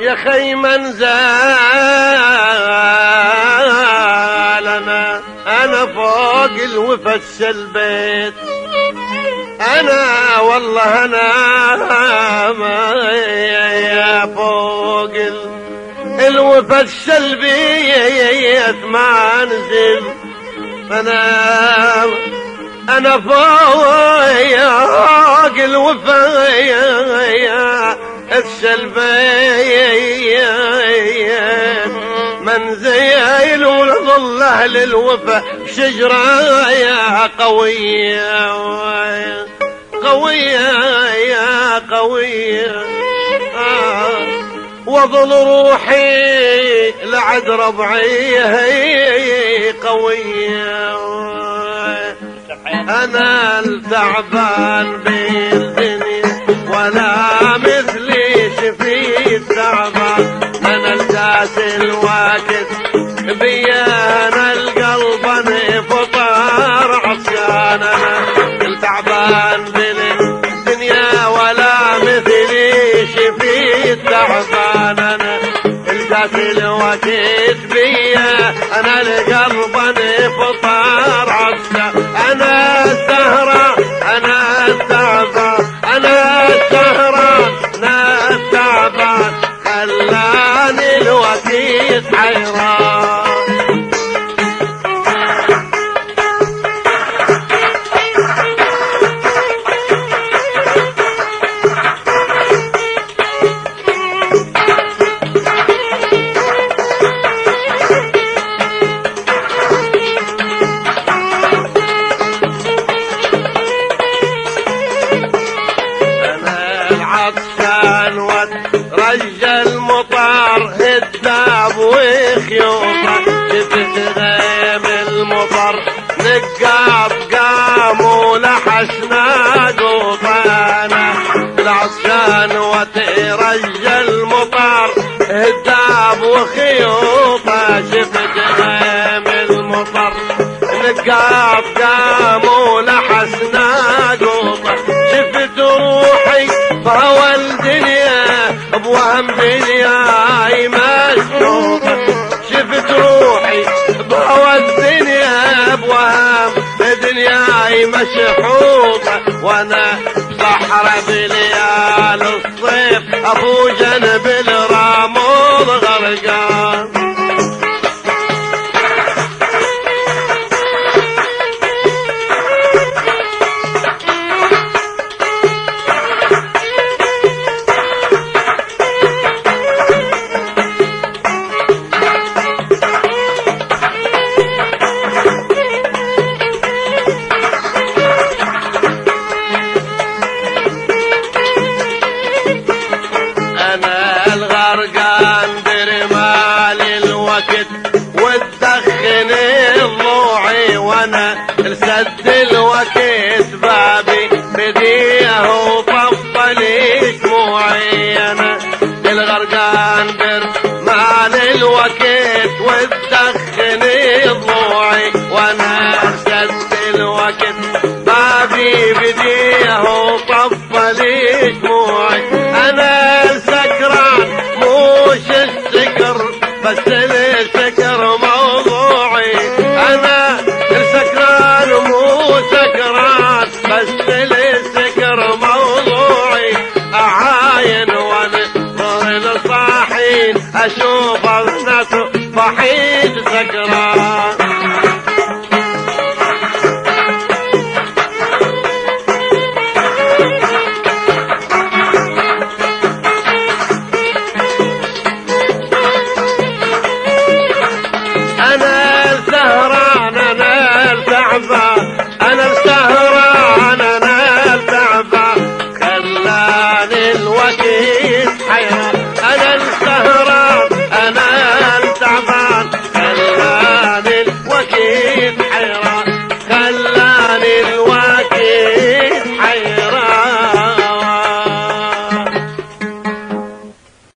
يا خيمن زال أنا فوق الوفش البيت، أنا والله أنا فوق الوفش البيت ما نزل، أنا فوق الوفش السلبية منزل ولظل أهل الوفا شجرة قوية قوية يا قوية وظل روحي لعد ربعي قوية أنا التعبان بالدنيا ولا مثل في التعبة أنا الجاس الواكد بيانا القلب انفطار عصيان أنا كل تعبان بالدنيا ولا مثليش في التعبة أنا الجاس الواكد بيانا القلب انفطار عصيان أنا الزهرة أنا التعبة أنا الزهرة خلاني الوكيد حيران أنا العطشان والرجل الداب وخيوطه شفت غيم المطر نقاب قام ولحشنا قوطانا العطشان وترجى المطر الداب وخيوطه شفت غيم المطر نقاب قام ولحشنا قوطه شفت روحي فهوى الدنيا بوهم دنياي مشروطة شفت روحي بهوى الدنيا بوهم دنياي مشحوطة وانا بصحراء بليال الصيف ابو جنب الرمود غرقان سد الوكيت بابي بديه وطفلي دموعي انا للغرقان برمال الوكيت وتدخني ضلوعي وانا سد الوكيت بابي بديه وطفلي دموعي انا سكران موش السكر بس السكر موضوعي انا سكران بس للسكر موضوعي أعاين وانظر للصاحين أشوف الناس صحيح سكران